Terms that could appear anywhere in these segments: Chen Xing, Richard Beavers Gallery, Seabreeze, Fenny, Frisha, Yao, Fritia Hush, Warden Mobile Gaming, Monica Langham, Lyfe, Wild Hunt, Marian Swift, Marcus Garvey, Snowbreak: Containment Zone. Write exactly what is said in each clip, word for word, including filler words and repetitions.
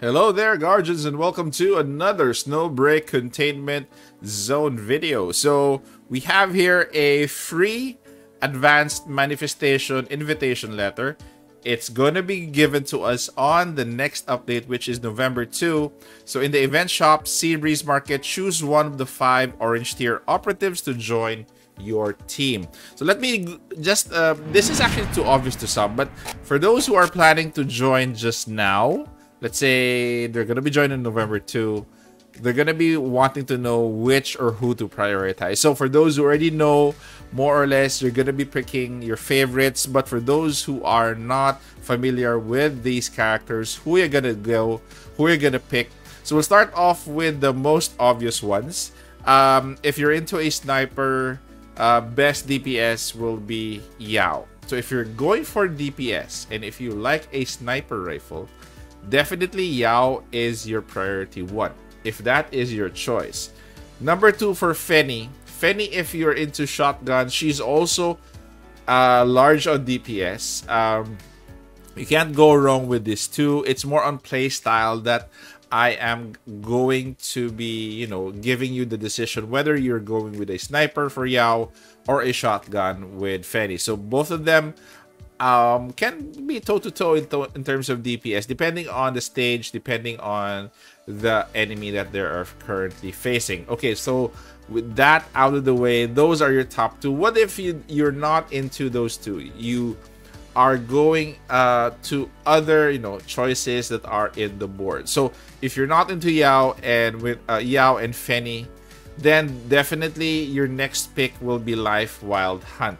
Hello there, Guardians, and welcome to another Snowbreak Containment Zone video. So, we have here a free advanced manifestation invitation letter. It's going to be given to us on the next update, which is November second. So, in the event shop, Seabreeze Market, choose one of the five orange tier operatives to join your team. So, let me just... Uh, this is actually too obvious to some, but for those who are planning to join just now... Let's say they're going to be joining November second. They're going to be wanting to know which or who to prioritize. So for those who already know, more or less, you're going to be picking your favorites. But for those who are not familiar with these characters, who you're going to go, who you're going to pick. So we'll start off with the most obvious ones. Um, if you're into a sniper, uh, best D P S will be Yao. So if you're going for D P S and if you like a sniper rifle, definitely Yao is your priority one, if that is your choice. Number two for Fenny. Fenny, if you're into shotgun, she's also uh, large on D P S. Um, you can't go wrong with this too. It's more on play style that I am going to be, you know, giving you the decision whether you're going with a sniper for Yao or a shotgun with Fenny. So both of them Um, can be toe-to-toe in, to in terms of D P S, depending on the stage, depending on the enemy that they are currently facing. Okay, so with that out of the way, those are your top two. What if you, you're not into those two? You are going uh, to other, you know, choices that are in the board. So if you're not into Yao and with uh, Yao and Fenny, then definitely your next pick will be Lyfe Wild Hunt.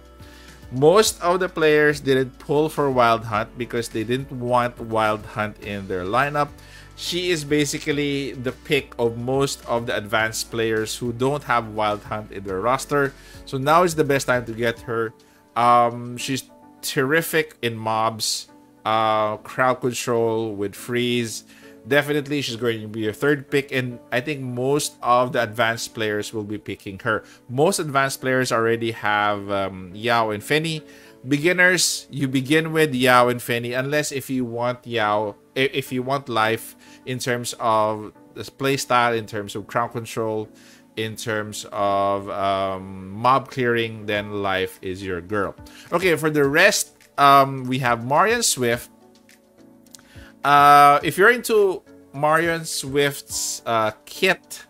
Most of the players didn't pull for Wild Hunt because they didn't want Wild Hunt in their lineup. She is basically the pick of most of the advanced players who don't have Wild Hunt in their roster. So now is the best time to get her. Um, she's terrific in mobs, uh, crowd control with freeze. Definitely, she's going to be your third pick, and I think most of the advanced players will be picking her. Most advanced players already have um, Yao and Fenny. Beginners, you begin with Yao and Fenny, unless if you want Yao, if you want Lyfe in terms of this play style, in terms of crowd control, in terms of um, mob clearing, then Lyfe is your girl. Okay, for the rest, um, we have Marian Swift. Uh, if you're into Marian Swift's uh, kit,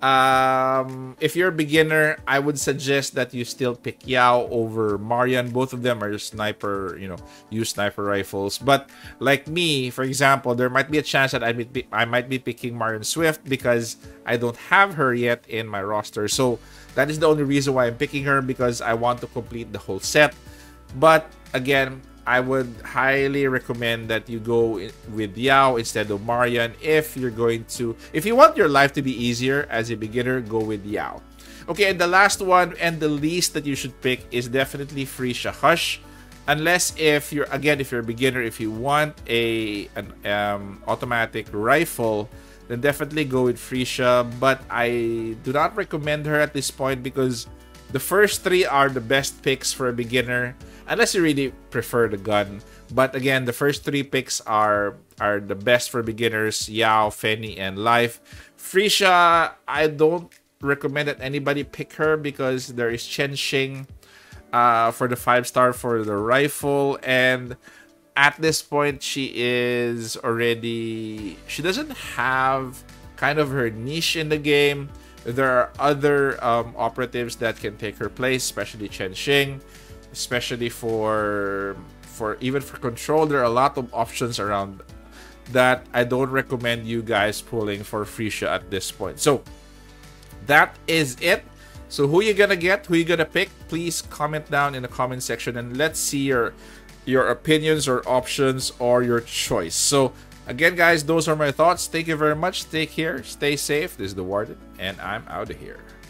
um, if you're a beginner, I would suggest that you still pick Yao over Marian. Both of them are sniper, you know, use sniper rifles. But like me, for example, there might be a chance that I might be, I might be picking Marian Swift because I don't have her yet in my roster. So that is the only reason why I'm picking her, because I want to complete the whole set. But again, I would highly recommend that you go with Yao instead of Marian if you're going to... If you want your life to be easier as a beginner, go with Yao. Okay, and the last one and the least that you should pick is definitely Fritia Hush. Unless if you're... Again, if you're a beginner, if you want a an um, automatic rifle, then definitely go with Frisha. But I do not recommend her at this point because the first three are the best picks for a beginner. Unless you really prefer the gun. But again, the first three picks are are the best for beginners. Yao, Fenny, and Lyfe. Frisha, I don't recommend that anybody pick her because there is Chen Xing uh, for the five star for the rifle. And at this point, she is already... She doesn't have kind of her niche in the game. There are other um, operatives that can take her place, especially Chen Xing. Especially for for even for control, there are a lot of options around that I don't recommend you guys pulling for Frisha at this point. So that is it. So who you gonna get? Who you gonna pick? Please comment down in the comment section and let's see your your opinions or options or your choice. So again, guys, those are my thoughts. Thank you very much. Take care. Stay safe. This is the Warden, and I'm out of here.